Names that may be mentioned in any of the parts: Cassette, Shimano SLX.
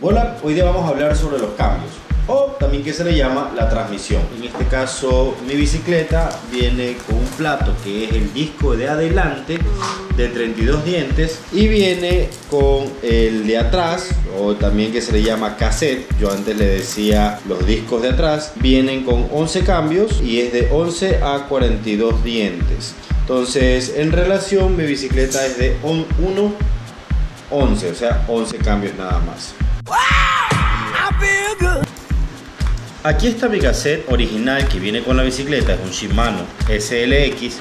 Hola, hoy día vamos a hablar sobre los cambios, o también que se le llama la transmisión. En este caso, mi bicicleta viene con un plato que es el disco de adelante de 32 dientes y viene con el de atrás, o también que se le llama cassette. Yo antes le decía los discos de atrás. Vienen con 11 cambios y es de 11 a 42 dientes. Entonces, en relación, mi bicicleta es de 1 a 11, o sea, 11 cambios nada más. Aquí está mi cassette original que viene con la bicicleta, es un Shimano SLX.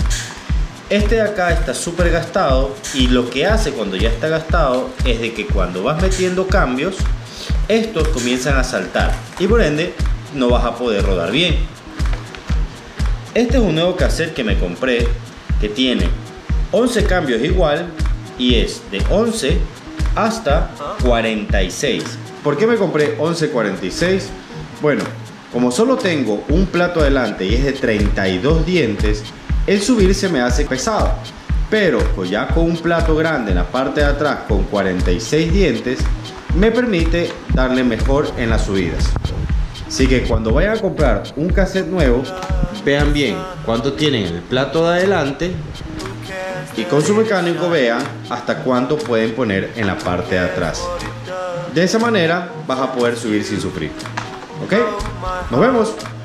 Este de acá está súper gastado, y lo que hace cuando ya está gastado es de que cuando vas metiendo cambios, estos comienzan a saltar y por ende no vas a poder rodar bien. Este es un nuevo cassette que me compré, que tiene 11 cambios igual y es de 11 hasta 46. ¿Por qué me compré 11-46? Bueno, como solo tengo un plato adelante y es de 32 dientes, el subir se me hace pesado. Pero pues ya con un plato grande en la parte de atrás con 46 dientes, me permite darle mejor en las subidas. Así que cuando vayan a comprar un cassette nuevo, vean bien cuánto tienen en el plato de adelante y con su mecánico vean hasta cuánto pueden poner en la parte de atrás. De esa manera vas a poder subir sin sufrir. ¿Ok? Nos vemos.